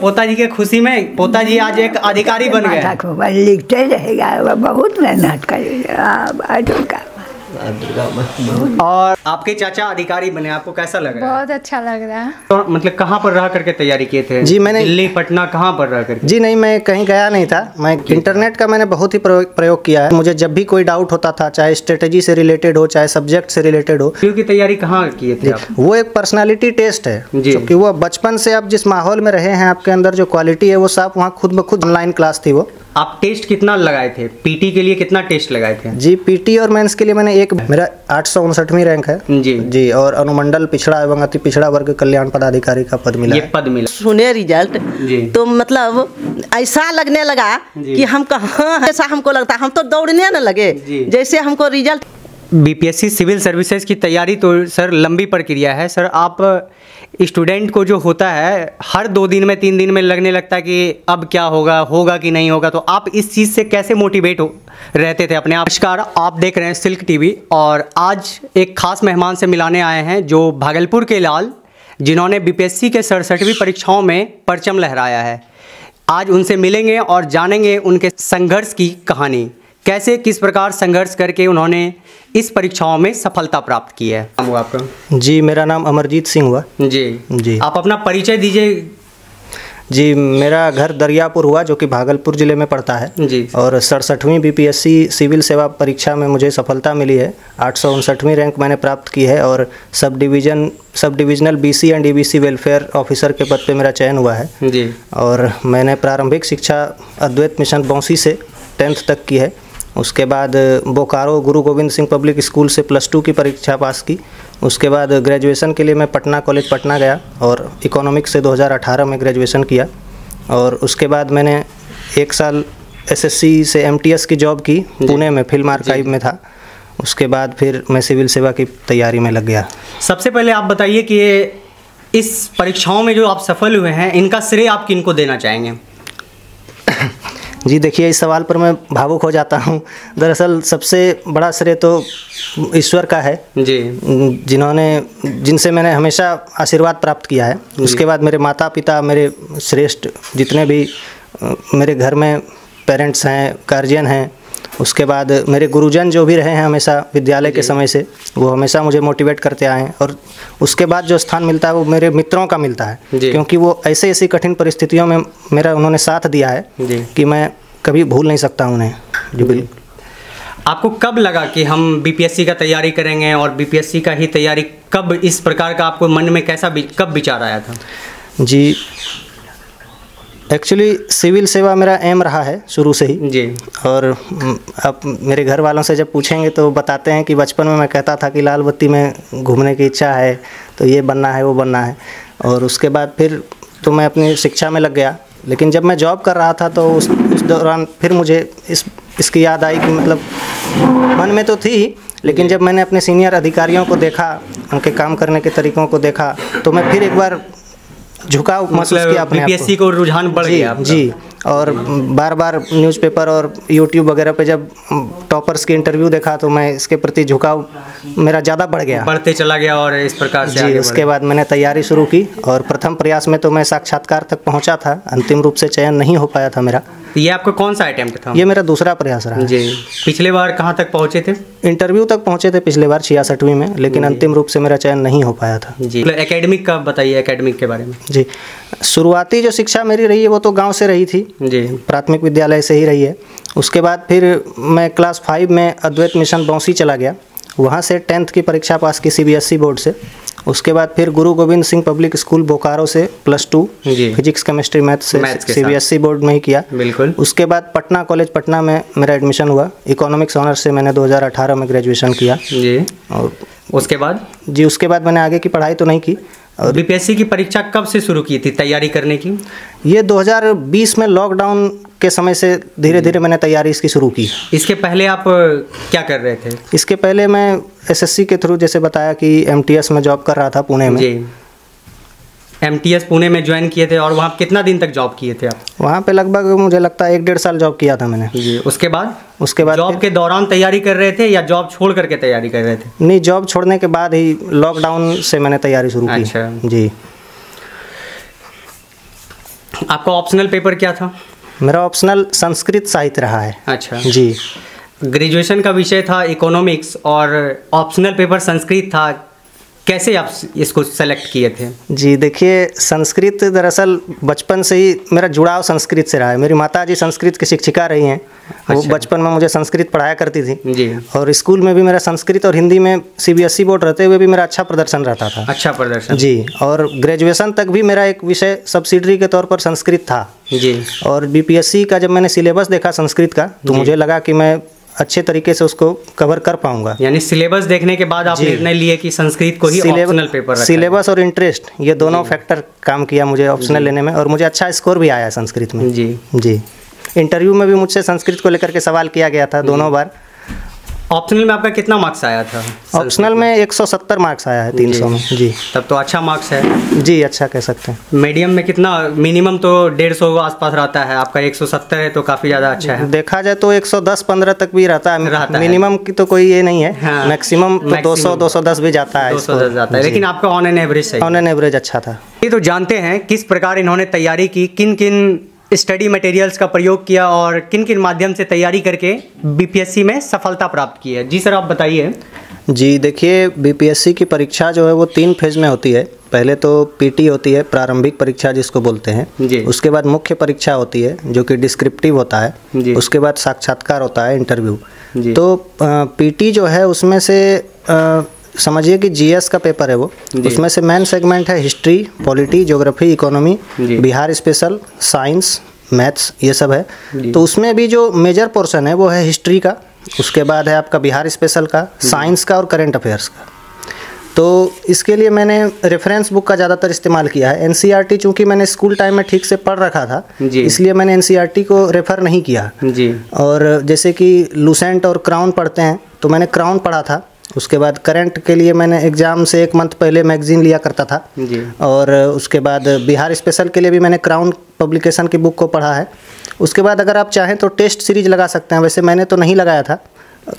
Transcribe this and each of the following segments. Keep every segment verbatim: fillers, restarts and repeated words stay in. पोता जी के खुशी में पोता जी आज एक अधिकारी बन गए। लिखते रहेगा, बहुत मेहनत करेगा। और आपके चाचा अधिकारी बने, आपको कैसा लग रहा है? बहुत अच्छा लग रहा है। तो मतलब कहाँ पर रह करके तैयारी किए थे? जी मैंने दिल्ली, पटना, कहाँ पर रह करके? जी नहीं, मैं कहीं गया नहीं था। मैं इंटरनेट का मैंने बहुत ही प्रयोग किया है। मुझे जब भी कोई डाउट होता था, चाहे स्ट्रेटेजी से रिलेटेड हो, चाहे सब्जेक्ट से रिलेटेड हो। क्योंकि तैयारी कहाँ की थी आप? वो एक पर्सनालिटी टेस्ट है, क्योंकि वो बचपन से आप जिस माहौल में रहे हैं, आपके अंदर जो क्वालिटी है वो साफ वहाँ खुद ब खुद। ऑनलाइन क्लास थी वो। आप टेस्ट कितना लगाए थे? पीटी के लिए कितना टेस्ट लगाए थे? जी पीटी और मेंस के लिए मैंने एक, मेरा आठ सौ उनसठवीं रैंक है जी जी। और अनुमंडल पिछड़ा एवं अति पिछड़ा वर्ग कल्याण पदाधिकारी का पद मिला। ये पद मिला। सुने रिजल्ट जी तो मतलब ऐसा लगने लगा कि हम कहाँ, ऐसा हमको लगता हम तो दौड़ने न लगे जैसे हमको रिजल्ट। बीपीएससी सिविल सर्विसेज की तैयारी तो सर लंबी प्रक्रिया है। सर आप स्टूडेंट को जो होता है हर दो दिन में तीन दिन में लगने लगता है कि अब क्या होगा, होगा कि नहीं होगा, तो आप इस चीज़ से कैसे मोटिवेट हो रहते थे अपने आप? नमस्कार, आप देख रहे हैं सिल्क टीवी और आज एक खास मेहमान से मिलाने आए हैं जो भागलपुर के लाल, जिन्होंने बीपीएससी के सड़सठवीं परीक्षाओं में परचम लहराया है। आज उनसे मिलेंगे और जानेंगे उनके संघर्ष की कहानी, कैसे किस प्रकार संघर्ष करके उन्होंने इस परीक्षाओं में सफलता प्राप्त की है। नाम हुआ आपका? जी मेरा नाम अमरजीत सिंह हुआ जी जी। आप अपना परिचय दीजिए। जी मेरा घर दरियापुर हुआ जो कि भागलपुर जिले में पड़ता है जी। और सड़सठवीं बीपीएससी सिविल सेवा परीक्षा में मुझे सफलता मिली है। आठ सौ उनसठवीं रैंक मैंने प्राप्त की है और sub division sub divisional BC and EBC welfare officer के पद पे मेरा चयन हुआ है जी। और मैंने प्रारंभिक शिक्षा अद्वैत मिशन बौंसी से टेंथ तक की है। उसके बाद बोकारो गुरु गोबिंद सिंह पब्लिक स्कूल से प्लस टू की परीक्षा पास की। उसके बाद ग्रेजुएशन के लिए मैं पटना कॉलेज पटना गया और इकोनॉमिक्स से दो हज़ार अठारह में ग्रेजुएशन किया। और उसके बाद मैंने एक साल एसएससी से एमटीएस की जॉब की, पुणे में फिल्म आर्काइव में था। उसके बाद फिर मैं सिविल सेवा की तैयारी में लग गया। सबसे पहले आप बताइए कि इस परीक्षाओं में जो आप सफल हुए हैं, इनका श्रेय आप किनको देना चाहेंगे? जी देखिए, इस सवाल पर मैं भावुक हो जाता हूँ। दरअसल सबसे बड़ा श्रेय तो ईश्वर का है जी, जिन्होंने जिनसे मैंने हमेशा आशीर्वाद प्राप्त किया है। उसके बाद मेरे माता पिता, मेरे श्रेष्ठ जितने भी मेरे घर में पेरेंट्स हैं, गार्जियन हैं। उसके बाद मेरे गुरुजन जो भी रहे हैं हमेशा विद्यालय के समय से, वो हमेशा मुझे मोटिवेट करते आए हैं। और उसके बाद जो स्थान मिलता है वो मेरे मित्रों का मिलता है, क्योंकि वो ऐसे ऐसी कठिन परिस्थितियों में मेरा उन्होंने साथ दिया है कि मैं कभी भूल नहीं सकता उन्हें। जी बिल्कुल। आपको कब लगा कि हम बीपीएससी का तैयारी करेंगे और बीपीएससी का ही तैयारी कब, इस प्रकार का आपको मन में कैसा, कब विचार आया था? जी एक्चुअली सिविल सेवा मेरा एम रहा है शुरू से ही जी। और अब मेरे घर वालों से जब पूछेंगे तो बताते हैं कि बचपन में मैं कहता था कि लाल बत्ती में घूमने की इच्छा है, तो ये बनना है, वो बनना है। और उसके बाद फिर तो मैं अपनी शिक्षा में लग गया। लेकिन जब मैं जॉब कर रहा था तो उस उस दौरान फिर मुझे इस इसकी याद आई कि मतलब मन में तो थी, लेकिन जब मैंने अपने सीनियर अधिकारियों को देखा, उनके काम करने के तरीक़ों को देखा, तो मैं फिर एक बार झुकाव महसूस किया अपने बीपीएससी को, रुझान बढ़ गया जी। और बार बार न्यूज़पेपर और यूट्यूब वगैरह पे जब टॉपर्स के इंटरव्यू देखा तो मैं इसके प्रति झुकाव मेरा ज़्यादा बढ़ गया, बढ़ते चला गया। और इस प्रकार से जी उसके बाद मैंने तैयारी शुरू की और प्रथम प्रयास में तो मैं साक्षात्कार तक पहुंचा था। अंतिम रूप से चयन नहीं हो पाया था मेरा। ये आपका कौन सा अटेम्प्ट था? ये मेरा दूसरा प्रयास रहा जी। पिछले बार कहाँ तक पहुँचे थे? इंटरव्यू तक पहुँचे थे पिछले बार छियासठवीं में, लेकिन अंतिम रूप से मेरा चयन नहीं हो पाया था जी। एकेडमिक का बताइए, एकेडमिक के बारे में। जी शुरुआती जो शिक्षा मेरी रही है वो तो गाँव से रही थी जी, प्राथमिक विद्यालय से ही रही है। उसके बाद फिर मैं क्लास फाइव में अद्वैत मिशन बौंसी चला गया, वहाँ से टेंथ की परीक्षा पास की सीबीएसई बोर्ड से। उसके बाद फिर गुरु गोविंद सिंह पब्लिक स्कूल बोकारो से plus two physics chemistry math से सीबीएसई बोर्ड में ही किया बिल्कुल। उसके बाद पटना कॉलेज पटना में मेरा एडमिशन हुआ। इकोनॉमिक्स ऑनर्स से मैंने दो हज़ार अठारह में ग्रेजुएशन किया जी। और उसके बाद जी उसके बाद मैंने आगे की पढ़ाई तो नहीं की। और बीपीएससी की परीक्षा कब से शुरू की थी तैयारी करने की? ये दो हज़ार बीस में लॉकडाउन के समय से धीरे धीरे मैंने तैयारी इसकी शुरू की। इसके पहले आप क्या कर रहे थे? इसके पहले मैं एसएससी के थ्रू, जैसे बताया कि एमटीएस में जॉब कर रहा था पुणे में जी। एमटीएस पुणे में ज्वाइन किए थे और वहाँ कितना दिन तक जॉब किए थे आप? वहाँ पे लगभग मुझे लगता है एक डेढ़ साल जॉब किया था मैंने जी। उसके बाद उसके बाद जॉब के दौरान तैयारी कर रहे थे या जॉब छोड़ करके तैयारी कर रहे थे? नहीं, जॉब छोड़ने के बाद ही लॉकडाउन से मैंने तैयारी शुरू की। अच्छा जी। आपका ऑप्शनल पेपर क्या था? मेरा ऑप्शनल संस्कृत साहित्य रहा है। अच्छा जी। ग्रेजुएशन का विषय था इकोनॉमिक्स और ऑप्शनल पेपर संस्कृत था, कैसे आप इसको सेलेक्ट किए थे? जी देखिए, संस्कृत दरअसल बचपन से ही मेरा जुड़ाव संस्कृत से रहा है। मेरी माता जी संस्कृत की शिक्षिका रही हैं। अच्छा। वो बचपन में मुझे संस्कृत पढ़ाया करती थी जी। और स्कूल में भी मेरा संस्कृत और हिंदी में सीबीएसई बोर्ड रहते हुए भी मेरा अच्छा प्रदर्शन रहता था। अच्छा प्रदर्शन जी। और ग्रेजुएशन तक भी मेरा एक विषय सब्सिडरी के तौर पर संस्कृत था जी। और बीपीएससी का जब मैंने सिलेबस देखा संस्कृत का, तो मुझे लगा कि मैं अच्छे तरीके से उसको कवर कर पाऊंगा। यानी सिलेबस देखने के बाद आप निर्णय लिए कि संस्कृत को ही ऑप्शनल पेपर रखा। सिलेबस और इंटरेस्ट ये दोनों फैक्टर काम किया मुझे ऑप्शनल लेने में, और मुझे अच्छा स्कोर भी आया संस्कृत में जी। जी इंटरव्यू में भी मुझसे संस्कृत को लेकर के सवाल किया गया था दोनों बार। ऑप्शनल में आपका कितना मार्क्स आया था? ऑप्शनल में एक सौ सत्तर मार्क्स आया है तीन सौ में जी। तब तो अच्छा मार्क्स है जी, अच्छा कह सकते हैं। मीडियम में कितना? मिनिमम तो डेढ़ सौ आस पास रहता है, आपका एक सौ सत्तर है तो काफ़ी ज़्यादा अच्छा है। देखा जाए तो एक सौ दस पंद्रह तक भी रहता है, रहता मिनिमम है। की तो कोई ये नहीं है। हाँ। मैक्सिमम तो दो सौ दो सौ दस भी जाता है, दो सौ दस जाता है, लेकिन आपका ऑन एन एवरेज है। ऑन एन एवरेज अच्छा था। ये तो जानते हैं किस प्रकार इन्होंने तैयारी की, किन किन स्टडी मटेरियल्स का प्रयोग किया और किन किन माध्यम से तैयारी करके बीपीएससी में सफलता प्राप्त की है। जी सर आप बताइए। जी देखिए, बीपीएससी की परीक्षा जो है वो तीन फेज़ में होती है। पहले तो पीटी होती है, प्रारंभिक परीक्षा जिसको बोलते हैं जी। उसके बाद मुख्य परीक्षा होती है जो कि डिस्क्रिप्टिव होता है जी। उसके बाद साक्षात्कार होता है, इंटरव्यू। तो पीटी जो है उसमें से आ, समझिए कि जीएस का पेपर है वो। उसमें से मेन सेगमेंट है history, polity, geography, economy, Bihar special, science, maths, ये सब है। तो उसमें भी जो मेजर पोर्शन है वो है हिस्ट्री का, उसके बाद है आपका बिहार स्पेशल का, साइंस का और करेंट अफेयर्स का। तो इसके लिए मैंने रेफरेंस बुक का ज़्यादातर इस्तेमाल किया है। एनसीईआरटी चूँकि मैंने स्कूल टाइम में ठीक से पढ़ रखा था, इसलिए मैंने एनसीईआरटी को रेफ़र नहीं किया जी। और जैसे कि लूसेंट और क्राउन पढ़ते हैं, तो मैंने क्राउन पढ़ा था। उसके बाद करंट के लिए मैंने एग्ज़ाम से एक मंथ पहले मैगजीन लिया करता था जी। और उसके बाद बिहार स्पेशल के लिए भी मैंने क्राउन पब्लिकेशन की बुक को पढ़ा है। उसके बाद अगर आप चाहें तो टेस्ट सीरीज लगा सकते हैं, वैसे मैंने तो नहीं लगाया था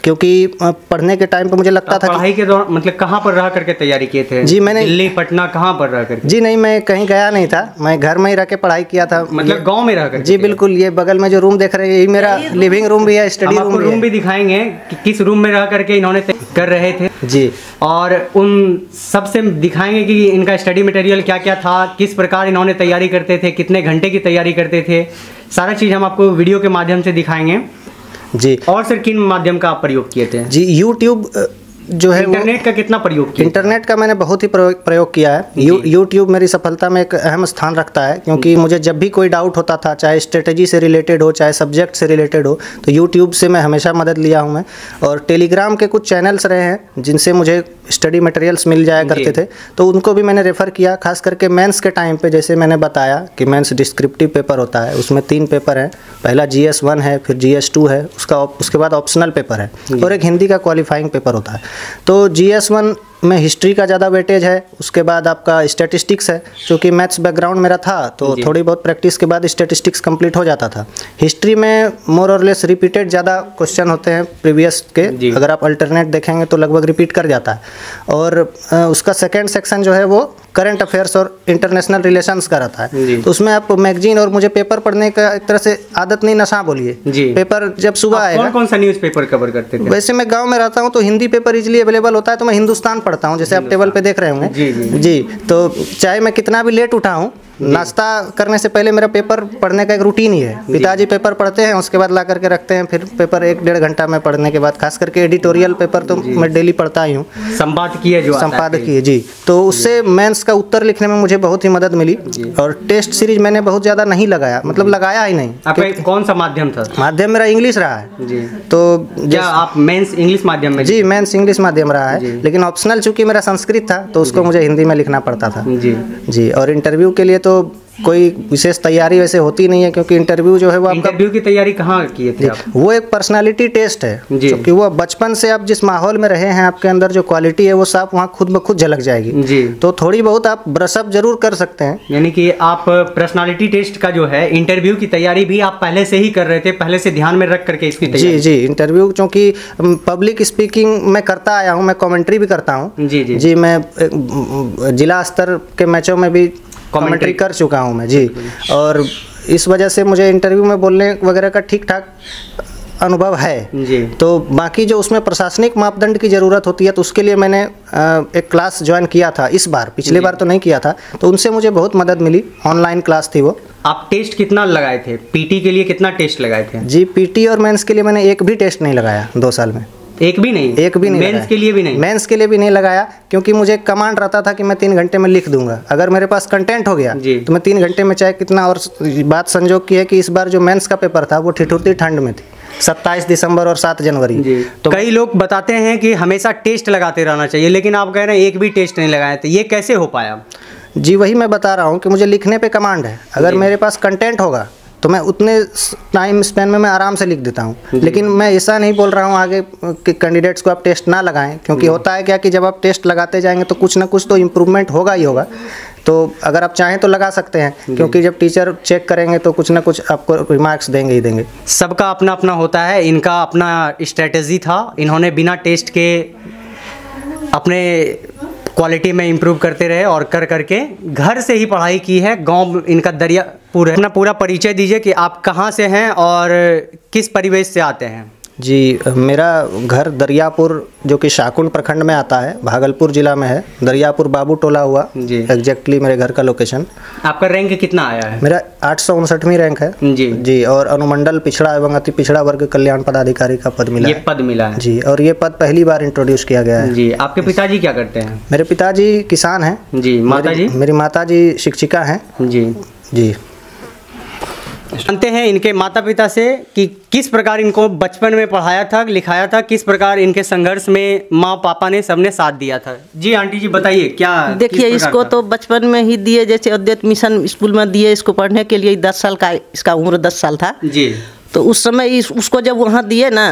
क्योंकि पढ़ने के टाइम पे मुझे लगता था। पढ़ाई के दौरान मतलब कहाँ पर रह करके तैयारी किए थे? जी मैंने दिल्ली, पटना, कहाँ पर रह करके? जी नहीं, मैं कहीं गया नहीं था, मैं घर में ही रह के पढ़ाई किया था। मतलब गांव में रह करके? जी बिल्कुल। ये बगल में जो रूम देख रहे हैं, यही मेरा लिविंग रूम भी है, स्टडी रूम भी है। रूम भी दिखाएंगे कि किस रूम में रह करके इन्होंने कर रहे थे जी। और उन सबसे दिखाएंगे कि इनका स्टडी मटेरियल क्या क्या था, किस प्रकार इन्होंने तैयारी करते थे, कितने घंटे की तैयारी करते थे, सारा चीज़ हम आपको वीडियो के माध्यम से दिखाएंगे जी। और सर किन माध्यम का आप प्रयोग किए थे? जी यूट्यूब जो है, इंटरनेट का कितना प्रयोग किया? इंटरनेट का मैंने बहुत ही प्रयोग किया है। यू यूट्यूब मेरी सफलता में एक अहम स्थान रखता है, क्योंकि मुझे जब भी कोई डाउट होता था, चाहे स्ट्रेटेजी से रिलेटेड हो, चाहे सब्जेक्ट से रिलेटेड हो, तो यूट्यूब से मैं हमेशा मदद लिया हूं मैं। और टेलीग्राम के कुछ चैनल्स रहे हैं जिनसे मुझे स्टडी मटेरियल्स मिल जाया करते थे, तो उनको भी मैंने रेफ़र किया। खास करके मेंस के टाइम पे, जैसे मैंने बताया कि मेंस डिस्क्रिप्टिव पेपर होता है, उसमें तीन पेपर हैं। पहला जी एस वन है, फिर जी एस टू है, उसका उसके बाद ऑप्शनल पेपर है, और एक हिंदी का क्वालिफाइंग पेपर होता है। तो जी एस वन में हिस्ट्री का ज़्यादा वेटेज है, उसके बाद आपका स्टैटिस्टिक्स है। चूँकि मैथ्स बैकग्राउंड मेरा था, तो थोड़ी बहुत प्रैक्टिस के बाद स्टैटिस्टिक्स कंप्लीट हो जाता था। हिस्ट्री में मोर और लेस रिपीटेड ज़्यादा क्वेश्चन होते हैं प्रीवियस के, अगर आप अल्टरनेट देखेंगे तो लगभग रिपीट कर जाता है। और उसका सेकेंड सेक्शन जो है वो करंट अफेयर्स और इंटरनेशनल रिलेशंस का रहता है। तो उसमें आप मैगजीन और मुझे पेपर पढ़ने का एक तरह से आदत नहीं, नशा बोलिए, पेपर जब सुबह आएगा। कौन कौन सा न्यूज़ पेपर कवर करते थे? वैसे मैं गाँव में रहता हूँ, तो हिंदी पेपर इजीली अवेलेबल होता है, तो मैं हिंदुस्तान पढ़ता हूँ, जैसे आप टेबल पे देख रहे होंगे जी, जी, जी। तो चाहे मैं कितना भी लेट उठा हूँ, नाश्ता करने से पहले मेरा पेपर पढ़ने का एक रूटीन ही है। पिताजी पेपर पढ़ते हैं, उसके बाद ला करके रखते हैं, फिर पेपर एक डेढ़ घंटा में पढ़ने के बाद, खास करके एडिटोरियल पेपर तो मैं डेली पढ़ता ही हूँ। संपादकीय जो संपादकीय जी, तो उससे मेंस का उत्तर लिखने में मुझे बहुत ही मदद मिली। और टेस्ट सीरीज मैंने बहुत ज़्यादा नहीं लगाया, मतलब लगाया ही नहीं। आपका कौन सा माध्यम था? माध्यम मेरा इंग्लिश रहा है। तो क्या आप मेंस इंग्लिश माध्यम में? जी मेंस इंग्लिश माध्यम रहा है, लेकिन ऑप्शनल चूँकि मेरा संस्कृत था, तो उसको मुझे हिंदी में लिखना पड़ता था जी जी। और इंटरव्यू के लिए तो कोई विशेष तैयारी वैसे होती नहीं है, क्योंकि इंटरव्यू जो है वो आपका। इंटरव्यू की तैयारी कहाँ किए थे आप? वो एक पर्सनालिटी टेस्ट है, क्योंकि वो बचपन से आप जिस माहौल में रहे हैं, आपके अंदर जो क्वालिटी है वो साफ वहाँ खुद ब खुद झलक जाएगी जी। तो थोड़ी बहुत आप ब्रश अप जरूर कर सकते हैं। यानी कि आप पर्सनालिटी टेस्ट का जो है इंटरव्यू की तैयारी भी आप पहले से ही कर रहे थे, पहले से ध्यान में रख करके इसकी तैयारी? जी जी, इंटरव्यू चूँकि पब्लिक स्पीकिंग मैं करता आया हूँ, मैं कॉमेंट्री भी करता हूँ जी जी। मैं जिला स्तर के मैचों में भी कमेंट्री कर चुका हूँ मैं जी, और इस वजह से मुझे इंटरव्यू में बोलने वगैरह का ठीक ठाक अनुभव है जी। तो बाकी जो उसमें प्रशासनिक मापदंड की ज़रूरत होती है तो उसके लिए मैंने एक क्लास ज्वाइन किया था इस बार, पिछले बार तो नहीं किया था, तो उनसे मुझे बहुत मदद मिली, ऑनलाइन क्लास थी वो। आप टेस्ट कितना लगाए थे पीटी के लिए, कितना टेस्ट लगाए थे? जी पीटी और मेंस के लिए मैंने एक भी टेस्ट नहीं लगाया दो साल में, एक भी नहीं, एक भी नहीं। मेंस के लिए भी नहीं, मेंस के लिए भी नहीं लगाया, क्योंकि मुझे कमांड रहता था कि मैं तीन घंटे में लिख दूंगा, अगर मेरे पास कंटेंट हो गया तो मैं तीन घंटे में चाहे कितना। और बात संजोग की है कि इस बार जो मेंस का पेपर था वो ठिठुरती ठंड में थी, सत्ताईस दिसंबर और सात जनवरी। तो कई लोग बताते हैं कि हमेशा टेस्ट लगाते रहना चाहिए, लेकिन आप कह रहे हैं एक भी टेस्ट नहीं लगाए, तो ये कैसे हो पाया? जी वही मैं बता रहा हूँ कि मुझे लिखने पे कमांड है, अगर मेरे पास कंटेंट होगा तो मैं उतने टाइम स्पेन में मैं आराम से लिख देता हूँ। लेकिन मैं ऐसा नहीं बोल रहा हूँ आगे कि कैंडिडेट्स को आप टेस्ट ना लगाएं, क्योंकि होता है क्या कि जब आप टेस्ट लगाते जाएंगे तो कुछ ना कुछ तो इम्प्रूवमेंट होगा ही होगा, तो अगर आप चाहें तो लगा सकते हैं, क्योंकि जब टीचर चेक करेंगे तो कुछ ना कुछ आपको रिमार्क्स देंगे ही देंगे। सबका अपना अपना होता है, इनका अपना स्ट्रेटेजी था, इन्होंने बिना टेस्ट के अपने क्वालिटी में इम्प्रूव करते रहे और कर करके घर से ही पढ़ाई की है। गांव इनका दरियापुर है। अपना पूरा परिचय दीजिए कि आप कहां से हैं और किस परिवेश से आते हैं। जी मेरा घर दरियापुर जो कि शाहकुंड प्रखंड में आता है, भागलपुर जिला में है, दरियापुर बाबू टोला हुआ जी, एग्जैक्टली मेरे घर का लोकेशन। आपका रैंक कितना आया है? मेरा आठ सौ उनसठवीं रैंक है जी जी, और अनुमंडल पिछड़ा एवं अति पिछड़ा वर्ग कल्याण पदाधिकारी का पद मिला, ये पद मिला है जी, और ये पद पहली बार इंट्रोड्यूस किया गया है जी। आपके पिताजी क्या करते हैं? मेरे पिताजी किसान हैं जी। माता जी? मेरी माता जी शिक्षिका हैं जी जी। जानते हैं इनके माता पिता से कि किस प्रकार इनको बचपन में पढ़ाया था, लिखाया था, किस प्रकार इनके संघर्ष में माँ पापा ने सबने साथ दिया था। जी आंटी जी बताइए क्या? देखिए इसको तो बचपन में ही दिए, जैसे अद्वैत मिशन स्कूल में दिए इसको पढ़ने के लिए, दस साल का इसका उम्र दस साल था जी। तो उस समय उसको जब वहाँ दिए ना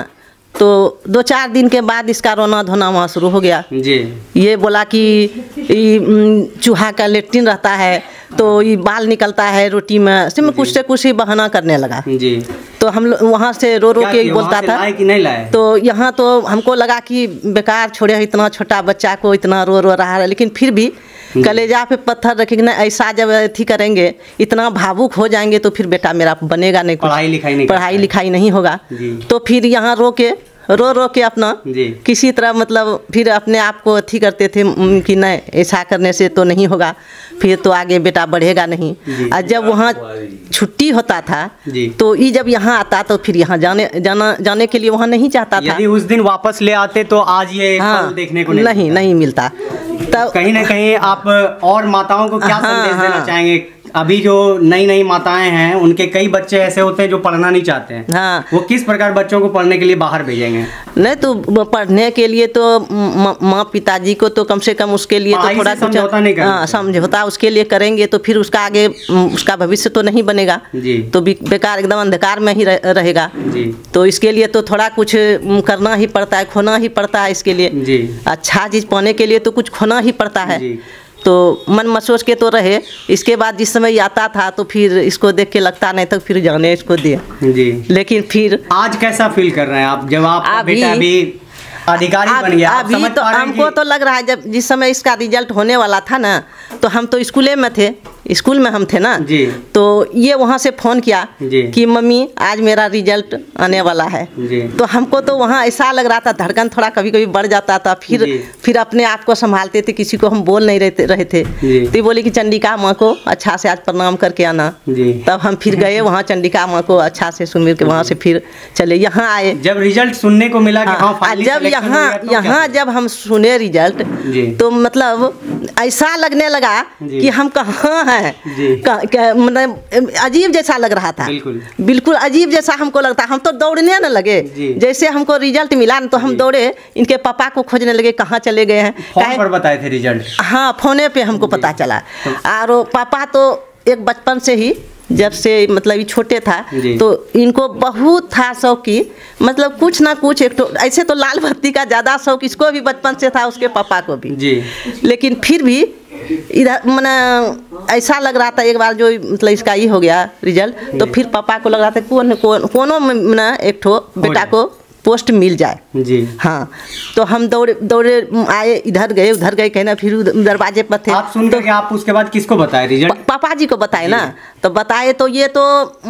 तो दो चार दिन के बाद इसका रोना धोना वहाँ शुरू हो गया जी। ये बोला कि चूहा का लेट्रिन रहता है तो ये बाल निकलता है रोटी में, सिर्फ कुछ से कुछ ही बहाना करने लगा जी। तो हम वहाँ से रो रो के बोलता था कि नहीं लाए, तो यहाँ तो हमको लगा कि बेकार छोड़े, इतना छोटा बच्चा को इतना रो रो रहा है, लेकिन फिर भी कलेजा पे पत्थर रखेंगे ना, ऐसा जब अथी करेंगे इतना भावुक हो जाएंगे तो फिर बेटा मेरा बनेगा नहीं, पढ़ाई लिखाई नहीं, पढ़ाई लिखाई नहीं होगा। तो फिर यहाँ रो के रो रो के अपना किसी तरह मतलब फिर अपने आप को अथी करते थे कि नहीं ऐसा करने से तो नहीं होगा, फिर तो आगे बेटा बढ़ेगा नहीं। और जब वहाँ छुट्टी होता था तो ये जब यहाँ आता तो फिर यहाँ जाने जाना जाने के लिए वहाँ नहीं चाहता था, यदि उस दिन वापस ले आते तो आज ये हाँ, देखने को नहीं, नहीं, नहीं मिलता। तब कहीं ना कहीं आप और माताओं को क्या संदेश हाँ, देना चाहेंगे? अभी जो नई नई माताएं हैं उनके कई बच्चे ऐसे होते हैं जो पढ़ना नहीं चाहते हैं हाँ, वो किस प्रकार बच्चों को पढ़ने के लिए बाहर भेजेंगे? नहीं तो पढ़ने के लिए तो माँ पिताजी को तो कम से कम उसके लिए तो थोड़ा समझौता नहीं करना, समझौता उसके लिए करेंगे तो फिर उसका आगे उसका भविष्य तो नहीं बनेगा जी, तो बेकार एकदम अंधकार में ही रहेगा जी। तो इसके लिए तो थोड़ा कुछ करना ही पड़ता है, खोना ही पड़ता है, इसके लिए अच्छा चीज़ पाने के लिए तो कुछ खोना ही पड़ता है। तो मन मसोच के तो रहे, इसके बाद जिस समय आता था तो फिर इसको देख के लगता नहीं तो फिर जाने इसको दिया जी। लेकिन फिर आज कैसा फील कर रहे हैं आप जब आपका बेटा भी अधिकारी बन गया? अभी तो हमको तो लग रहा है जब जिस समय इसका रिजल्ट होने वाला था ना तो हम तो स्कूले में थे, स्कूल में हम थे ना जी। तो ये वहाँ से फ़ोन किया कि मम्मी आज मेरा रिजल्ट आने वाला है जी। तो हमको तो वहाँ ऐसा लग रहा था, धड़कन थोड़ा कभी कभी बढ़ जाता था, फिर फिर अपने आप को संभालते थे, किसी को हम बोल नहीं रहे रहे थे। तो बोले कि चंडिका माँ को अच्छा से आज प्रणाम करके आना। तब हम फिर गए वहाँ चंडिका माँ को अच्छा से सुमिर के, वहाँ से फिर चले यहाँ आए। जब रिजल्ट सुनने को मिला, जब यहाँ यहाँ जब हम सुने रिजल्ट तो मतलब ऐसा लगने लगा कि हम कहाँ हैं, मतलब अजीब जैसा लग रहा था, बिल्कुल अजीब जैसा हमको लगता। हम तो दौड़ने न लगे, जैसे हमको रिजल्ट मिला न तो हम दौड़े इनके पापा को खोजने लगे, कहाँ चले गए हैं। फोन पर बताए थे रिजल्ट? हाँ फोने पे हमको पता चला। और पापा तो एक बचपन से ही, जब से मतलब ये छोटे था तो इनको बहुत था शौक की, मतलब कुछ ना कुछ एक तो ऐसे तो लाल बत्ती का ज़्यादा शौक इसको भी बचपन से था, उसके पापा को भी जी। लेकिन फिर भी इधर मैंने ऐसा लग रहा था, एक बार जो मतलब इसका ये हो गया रिजल्ट तो फिर पापा को लग रहा था कौन कौन कोनो मैंने एक ठो बेटा को पोस्ट मिल जाए जी। हाँ, तो हम दौड़े दौड़े आए, इधर गए उधर गए, कहना फिर दरवाजे पर थे। आप सुन तो, के आप उसके बाद किसको बताए रिजल्ट? पापा जी को बताए ना, तो बताए तो ये तो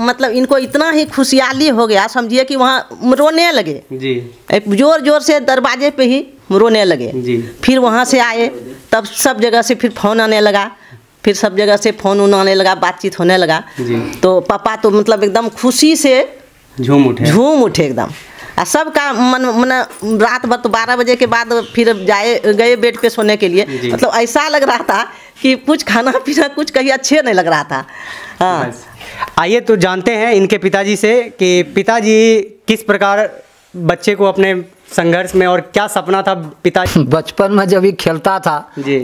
मतलब इनको इतना ही खुशहाली हो गया, समझिए कि वहाँ रोने लगे जी, जोर जोर से दरवाजे पे ही रोने लगे जी। फिर वहाँ से आए, तब सब जगह से फिर फोन आने लगा, फिर सब जगह से फोन उन आने लगा, बातचीत होने लगा जी। तो पापा तो मतलब एकदम खुशी से झूम उठे झूम उठे एकदम, और सबका मन मन रात भर तो बारह बजे के बाद फिर जाए गए बेड पे सोने के लिए। मतलब ऐसा लग रहा था कि कुछ खाना पीना कुछ कहीं अच्छे नहीं लग रहा था। हाँ, आइए तो जानते हैं इनके पिताजी से कि पिताजी किस प्रकार बच्चे को अपने संघर्ष में, और क्या सपना था पिताजी? बचपन में जब ये खेलता था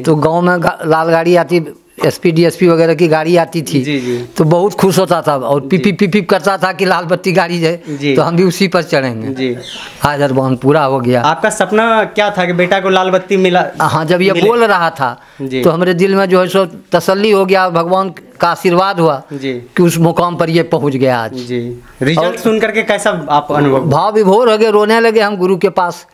तो गाँव में लाल गाड़ी आती, एसपी डीएसपी वगैरह की गाड़ी आती थी जी जी। तो बहुत खुश होता था और पिपी पिपी करता था कि लाल बत्ती गाड़ी है तो हम भी उसी पर चढ़ेंगे जी। आज अरबान पूरा हो गया। आपका सपना क्या था कि बेटा को लाल बत्ती मिला? हाँ, जब ये बोल रहा था तो हमारे दिल में जो है सो तसल्ली हो गया, भगवान का आशीर्वाद हुआ कि उस मुकाम पर ये पहुंच गया आज जी। रिजल्ट सुन करके कैसा आप अनुभव? भाव विभोर हो गए, रोने लगे हम गुरु के पास,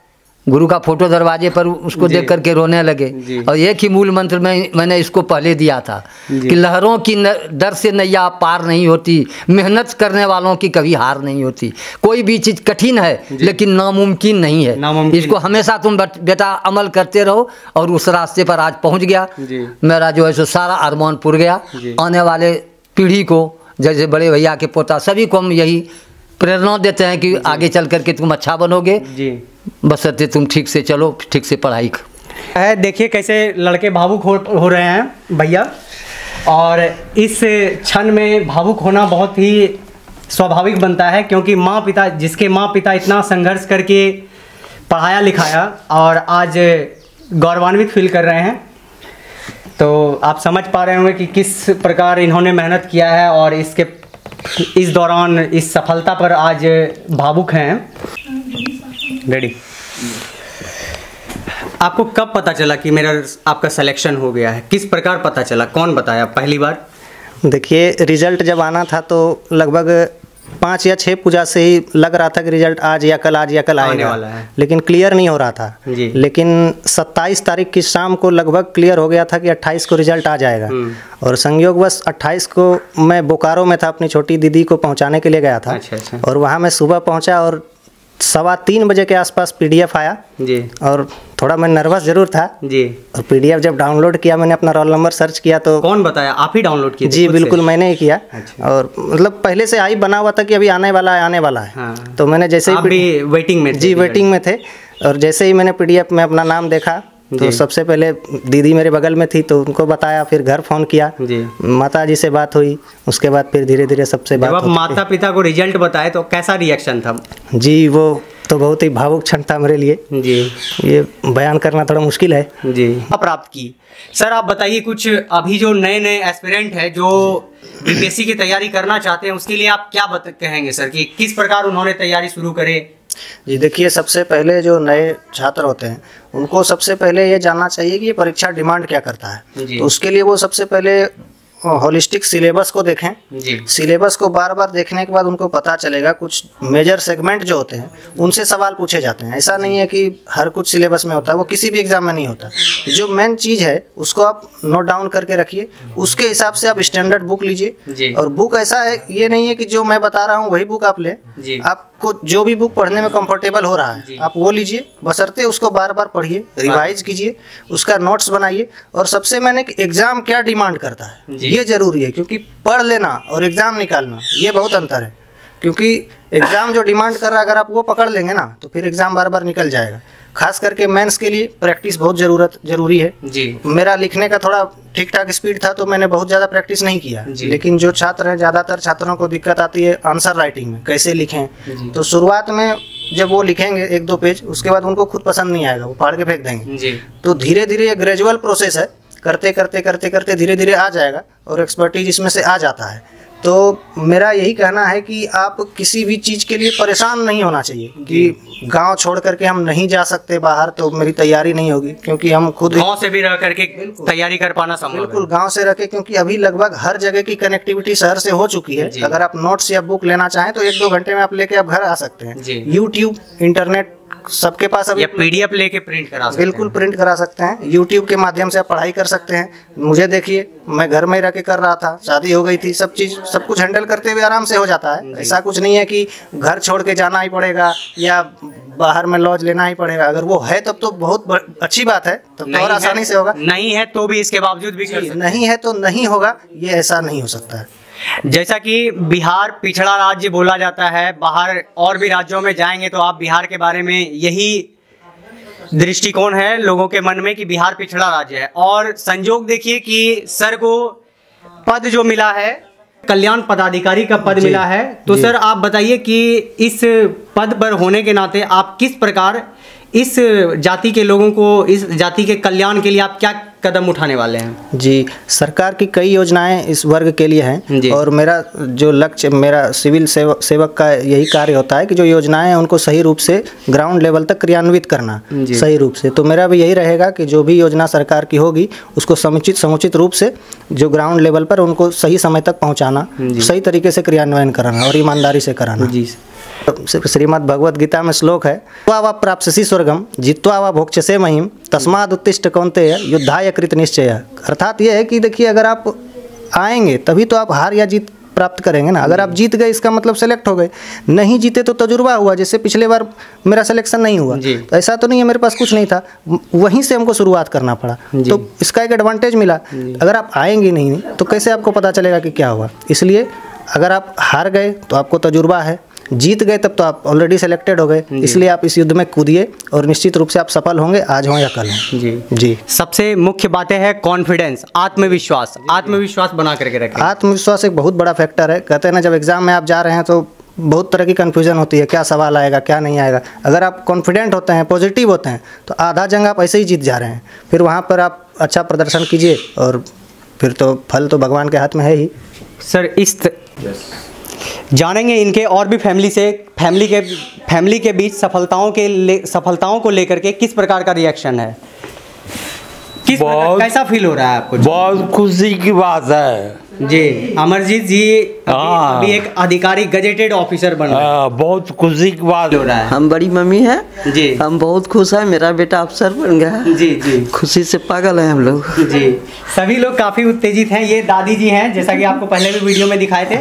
गुरु का फोटो दरवाजे पर उसको देख करके रोने लगे। और एक ही मूल मंत्र में मैंने इसको पहले दिया था कि लहरों की डर से नैया पार नहीं होती, मेहनत करने वालों की कभी हार नहीं होती। कोई भी चीज़ कठिन है लेकिन नामुमकिन नहीं है, नामुमकिन। इसको हमेशा तुम बेटा अमल करते रहो, और उस रास्ते पर आज पहुँच गया। मेरा जो है सो सारा अरमान पूर गया। आने वाले पीढ़ी को, जैसे बड़े भैया के पोता, सभी को हम यही प्रेरणा देते हैं कि आगे चल करके तुम अच्छा बनोगे, बसते तुम ठीक से चलो, ठीक से पढ़ाई है। देखिए कैसे लड़के भावुक हो, हो रहे हैं भैया, और इस क्षण में भावुक होना बहुत ही स्वाभाविक बनता है, क्योंकि माँ पिता, जिसके माँ पिता इतना संघर्ष करके पढ़ाया लिखाया और आज गौरवान्वित फील कर रहे हैं, तो आप समझ पा रहे होंगे कि किस प्रकार इन्होंने मेहनत किया है, और इसके इस दौरान इस सफलता पर आज भावुक हैं। रेडी, आपको कब पता चला कि मेरा आपका सिलेक्शन हो गया है? किस प्रकार पता चला? कौन बताया पहली बार? देखिए, रिजल्ट जब आना था तो लगभग पाँच या छः पूजा से ही लग रहा था कि रिजल्ट आज या कल आज या कल आने वाला है, लेकिन क्लियर नहीं हो रहा था। लेकिन सत्ताईस तारीख की शाम को लगभग क्लियर हो गया था कि अट्ठाईस को रिजल्ट आ जाएगा। और संयोगवश अट्ठाईस को मैं बोकारो में था, अपनी छोटी दीदी को पहुँचाने के लिए गया था। और वहाँ मैं सुबह पहुँचा और सवा तीन बजे के आसपास पीडीएफ आया जी। और थोड़ा मैं नर्वस जरूर था जी। और पीडीएफ जब डाउनलोड किया, मैंने अपना रोल नंबर सर्च किया तो कौन बताया? आप ही डाउनलोड किया? जी बिल्कुल, मैंने ही किया। अच्छा। और मतलब पहले से आई बना हुआ था कि अभी आने वाला है, आने वाला है। हाँ। तो मैंने जैसे ही वेटिंग में जी वेटिंग में थे, और जैसे ही मैंने पीडीएफ में अपना नाम देखा तो सबसे पहले दीदी मेरे बगल में थी तो उनको बताया, फिर घर फोन किया, माता जी से बात हुई, उसके बाद फिर धीरे धीरे सबसे बात। जब आप माता पिता को रिजल्ट बताए तो कैसा रिएक्शन था? जी वो तो बहुत ही भावुक क्षण था मेरे लिए जी, ये बयान करना थोड़ा मुश्किल है जी। प्राप्त की। सर आप बताइए कुछ, अभी जो नए नए एस्पिरेंट हैं जो बीपीएससी की तैयारी करना चाहते हैं, उसके लिए आप क्या कहेंगे सर कि किस प्रकार उन्होंने तैयारी शुरू करे? जी देखिए, सबसे पहले जो नए छात्र होते हैं उनको सबसे पहले ये जानना चाहिए कि ये परीक्षा डिमांड क्या करता है। तो उसके लिए वो सबसे पहले होलिस्टिक सिलेबस को देखें। सिलेबस को बार बार देखने के बाद उनको पता चलेगा कुछ मेजर सेगमेंट जो होते हैं उनसे सवाल पूछे जाते हैं। ऐसा नहीं है कि हर कुछ सिलेबस में होता है, वो किसी भी एग्जाम में नहीं होता। जो मेन चीज़ है उसको आप नोट डाउन करके रखिए, उसके हिसाब से आप स्टैंडर्ड बुक लीजिए। और बुक ऐसा है, ये नहीं है कि जो मैं बता रहा हूँ वही बुक आप लें, आपको जो भी बुक पढ़ने में कंफर्टेबल हो रहा है आप वो लीजिए, बशर्ते उसको बार बार पढ़िए, रिवाइज कीजिए, उसका नोट्स बनाइए। और सबसे मैंने एग्जाम क्या डिमांड करता है ये जरूरी है, क्योंकि पढ़ लेना और एग्जाम निकालना ये बहुत अंतर है। क्योंकि एग्जाम जो डिमांड कर रहा है अगर आप वो पकड़ लेंगे ना तो फिर एग्जाम बार बार निकल जाएगा। खास करके मेंस के लिए प्रैक्टिस बहुत जरूरत जरूरी है जी। मेरा लिखने का थोड़ा ठीक ठाक स्पीड था तो मैंने बहुत ज़्यादा प्रैक्टिस नहीं किया, लेकिन जो छात्र हैं, ज़्यादातर छात्रों को दिक्कत आती है आंसर राइटिंग में, कैसे लिखें। तो शुरुआत में जब वो लिखेंगे एक दो पेज, उसके बाद उनको खुद पसंद नहीं आएगा, वो फाड़ के फेंक देंगे। तो धीरे धीरे ये ग्रेजुअल प्रोसेस है, करते करते करते करते धीरे धीरे आ जाएगा और एक्सपर्टीज इसमें से आ जाता है। तो मेरा यही कहना है कि आप किसी भी चीज़ के लिए परेशान नहीं होना चाहिए कि गांव छोड़ करके हम नहीं जा सकते बाहर तो मेरी तैयारी नहीं होगी, क्योंकि हम खुद गांव से भी रह करके तैयारी कर पाना संभव है। बिल्कुल गांव से रह के, क्योंकि अभी लगभग हर जगह की कनेक्टिविटी शहर से हो चुकी है। अगर आप नोट्स या बुक लेना चाहें तो एक दो घंटे में आप लेके आप घर आ सकते हैं। यूट्यूब, इंटरनेट सबके पास अभी, पीडीएफ लेके प्रिंट करा सकते, बिल्कुल प्रिंट करा सकते हैं। यूट्यूब के माध्यम से आप पढ़ाई कर सकते हैं। मुझे देखिए, मैं घर में ही रह के कर रहा था, शादी हो गई थी, सब चीज़ सब कुछ हैंडल करते हुए आराम से हो जाता है। ऐसा कुछ नहीं है कि घर छोड़ के जाना ही पड़ेगा या बाहर में लॉज लेना ही पड़ेगा। अगर वो है तब तो बहुत अच्छी बात है, तब तो और आसानी से होगा। नहीं है तो भी इसके बावजूद भी नहीं है तो नहीं होगा, ये ऐसा नहीं हो सकता है। जैसा कि बिहार पिछड़ा राज्य बोला जाता है, बाहर और भी राज्यों में जाएंगे तो आप बिहार के बारे में यही दृष्टिकोण है लोगों के मन में कि बिहार पिछड़ा राज्य है। और संजोग देखिए कि सर को पद जो मिला है, कल्याण पदाधिकारी का पद मिला है, तो सर आप बताइए कि इस पद पर होने के नाते आप किस प्रकार इस जाति के लोगों को, इस जाति के कल्याण के लिए आप क्या कदम उठाने वाले हैं? जी, सरकार की कई योजनाएं इस वर्ग के लिए हैं और मेरा जो लक्ष्य, मेरा सिविल सेवक सेवक का यही कार्य होता है कि जो योजनाएं हैं उनको सही रूप से ग्राउंड लेवल तक क्रियान्वित करना सही रूप से। तो मेरा भी यही रहेगा कि जो भी योजना सरकार की होगी उसको समुचित समुचित रूप से जो ग्राउंड लेवल पर उनको सही समय तक पहुँचाना, सही तरीके से क्रियान्वयन कराना और ईमानदारी से कराना। जी, श्रीमद् भगवद गीता में श्लोक है, त्वा वा प्राप्स्यसि स्वर्गम जित्वा वा भोक्ष्यसे महीं तस्माद् उत्तिष्ठ कौन्तेय युद्धाय कृत निश्चय। अर्थात यह है कि देखिए, अगर आप आएंगे तभी तो आप हार या जीत प्राप्त करेंगे ना। अगर आप जीत गए इसका मतलब सेलेक्ट हो गए, नहीं जीते तो तजुर्बा हुआ। जैसे पिछले बार मेरा सिलेक्शन नहीं हुआ, तो ऐसा तो नहीं है मेरे पास कुछ नहीं था, वहीं से हमको शुरुआत करना पड़ा, तो इसका एक एडवांटेज मिला। अगर आप आएंगे नहीं तो कैसे आपको पता चलेगा कि क्या हुआ। इसलिए अगर आप हार गए तो आपको तजुर्बा है, जीत गए तब तो आप ऑलरेडी सेलेक्टेड हो गए। इसलिए आप इस युद्ध में कूदिए और निश्चित रूप से आप सफल होंगे, आज हो या कल हो। जी जी, सबसे मुख्य बातें हैं कॉन्फिडेंस, आत्मविश्वास। आत्मविश्वास बना करके रखें। आत्मविश्वास एक बहुत बड़ा फैक्टर है। कहते हैं ना, जब एग्जाम में आप जा रहे हैं तो बहुत तरह की कन्फ्यूजन होती है, क्या सवाल आएगा क्या नहीं आएगा। अगर आप कॉन्फिडेंट होते हैं, पॉजिटिव होते हैं, तो आधा जंग आप ऐसे ही जीत जा रहे हैं। फिर वहाँ पर आप अच्छा प्रदर्शन कीजिए और फिर तो फल तो भगवान के हाथ में है ही। सर, इस जानेंगे इनके और भी फैमिली से, फैमिली के फैमिली के बीच सफलताओं के ले, सफलताओं को लेकर के किस प्रकार का रिएक्शन है, किस प्रकार, कैसा फील हो रहा है आपको? बहुत खुशी की बात है जी। अमरजीत जी अभी, अभी एक अधिकारी गजेटेड ऑफिसर बन रहे हैं, बहुत खुशी की बात हो रहा है। हम बड़ी मम्मी है जी, हम बहुत खुश है, मेरा बेटा अफसर बन गया है जी जी, खुशी से पागल है हम लोग जी। सभी लोग काफी उत्तेजित हैं। ये दादी जी हैं, जैसा कि आपको पहले भी वीडियो में दिखाए थे।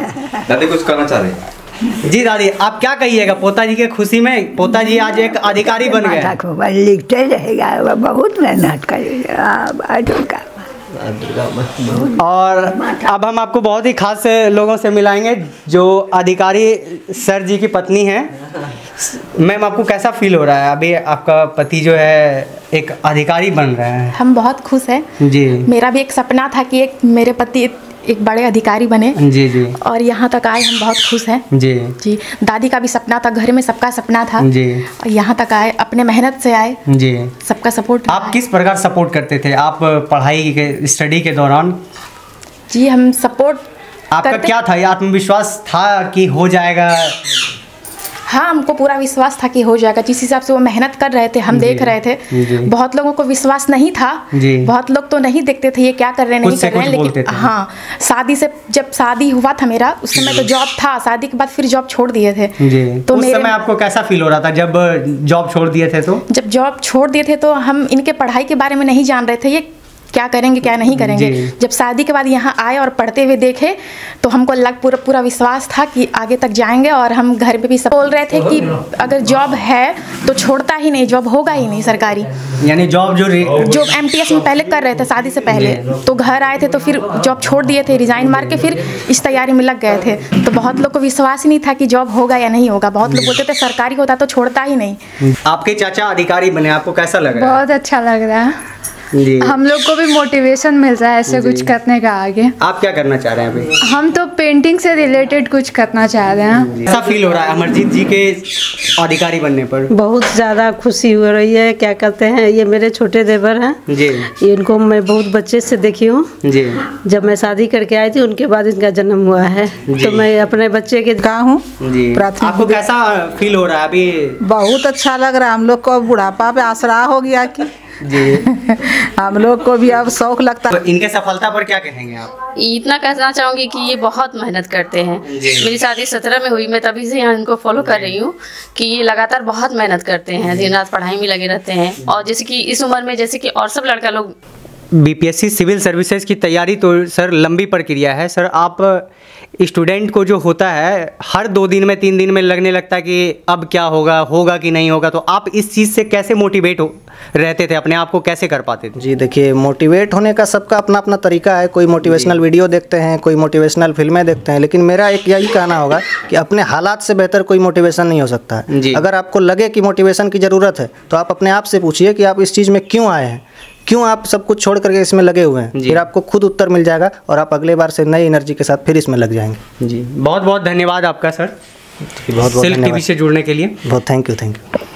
दादी कुछ कहना चाह रहे हैं जी। दादी आप क्या कहिएगा पोता जी के खुशी में? पोता जी आज एक अधिकारी बन गए, लिखते रहेगा, बहुत मेहनत करेगा। और अब हम आपको बहुत ही खास लोगों से मिलाएंगे जो अधिकारी सर जी की पत्नी हैं। मैम, आपको कैसा फील हो रहा है? अभी आपका पति जो है एक अधिकारी बन रहे हैं। हम बहुत खुश हैं जी। मेरा भी एक सपना था कि एक मेरे पति एक बड़े अधिकारी बने जी जी, और यहाँ तक आए, हम बहुत खुश हैं जी जी। दादी का भी सपना था, घर में सबका सपना था जी, और यहाँ तक आए, अपने मेहनत से आए जी, सबका सपोर्ट। आप किस प्रकार सपोर्ट करते थे आप पढ़ाई के, स्टडी के दौरान? जी, हम सपोर्ट आपका क्या था? या आत्मविश्वास था कि हो जाएगा? हाँ, हमको पूरा विश्वास था कि हो जाएगा। जिस हिसाब से वो मेहनत कर रहे थे, हम देख रहे थे। बहुत लोगों को विश्वास नहीं था, बहुत लोग तो नहीं देखते थे ये क्या कर रहे, नहीं कर रहे हैं, लेकिन हाँ। शादी से, जब शादी हुआ था मेरा, उस समय तो जॉब था, शादी के बाद फिर जॉब छोड़ दिए थे। तो उस समय आपको कैसा फील हो रहा था जब जॉब छोड़ दिए थे? तो जब जॉब छोड़ दिए थे तो हम इनके पढ़ाई के बारे में नहीं जान रहे थे, ये क्या करेंगे क्या नहीं करेंगे। जब शादी के बाद यहाँ आए और पढ़ते हुए देखे तो हमको लग पूरा पूरा विश्वास था कि आगे तक जाएंगे। और हम घर पे भी सब बोल रहे थे कि अगर जॉब है तो छोड़ता ही नहीं, जॉब होगा ही नहीं सरकारी, यानी जॉब जो जो एमटीएस में पहले कर रहे थे शादी से पहले, तो घर आए थे तो फिर जॉब छोड़ दिए थे, रिजाइन मार के फिर इस तैयारी में लग गए थे। तो बहुत लोग को विश्वास ही नहीं था कि जॉब होगा या नहीं होगा। बहुत लोग बोलते थे सरकारी होता तो छोड़ता ही नहीं। आपके चाचा अधिकारी बने, आपको कैसा लग रहा है? बहुत अच्छा लग रहा है। जी। हम लोग को भी मोटिवेशन मिल रहा है ऐसे कुछ करने का आगे। आप क्या करना चाह रहे हैं अभी? हम तो पेंटिंग से रिलेटेड कुछ करना चाह रहे हैं। ऐसा फील हो रहा है अमरजीत जी के अधिकारी बनने पर? बहुत ज़्यादा खुशी हो रही है। क्या कहते हैं, ये मेरे छोटे देवर हैं जी, इनको मैं बहुत बच्चे से देखी हूँ जी। जब मैं शादी करके आई थी उनके बाद इनका जन्म हुआ है, तो मैं अपने बच्चे के गाँव हूँ। आपको कैसा फील हो रहा है अभी? बहुत अच्छा लग रहा है। हम लोग को बुढ़ापा पे आसरा हो गया कि जी हम लोग को भी अब शौक लगता है। इनके सफलता पर क्या कहेंगे आप? इतना कहना चाहूँगी कि ये बहुत मेहनत करते हैं। मेरी शादी सत्रह में हुई, मैं तभी से यहाँ इनको फॉलो कर रही हूँ कि ये लगातार बहुत मेहनत करते हैं, दिन रात पढ़ाई में लगे रहते हैं। और जैसे कि इस उम्र में जैसे कि और सब लड़का लोग बीपीएससी सिविल सर्विसेज की तैयारी तो सर लंबी प्रक्रिया है। सर आप स्टूडेंट को जो होता है हर दो दिन में तीन दिन में लगने लगता है कि अब क्या होगा, होगा कि नहीं होगा, तो आप इस चीज़ से कैसे मोटिवेट हो रहते थे, अपने आप को कैसे कर पाते थे? जी देखिए, मोटिवेट होने का सबका अपना अपना तरीका है। कोई मोटिवेशनल वीडियो देखते हैं, कोई मोटिवेशनल फिल्में देखते हैं, लेकिन मेरा एक यही कहना होगा कि अपने हालात से बेहतर कोई मोटिवेशन नहीं हो सकता है। अगर आपको लगे कि मोटिवेशन की ज़रूरत है तो आप अपने आप से पूछिए कि आप इस चीज़ में क्यों आए हैं, क्यों आप सब कुछ छोड़ करके इसमें लगे हुए हैं। फिर आपको खुद उत्तर मिल जाएगा और आप अगले बार से नई एनर्जी के साथ फिर इसमें लग जाएंगे। जी बहुत बहुत धन्यवाद आपका सर, बहुत बहुत सिल्क टीवी से जुड़ने के लिए। बहुत थैंक यू, थैंक यू।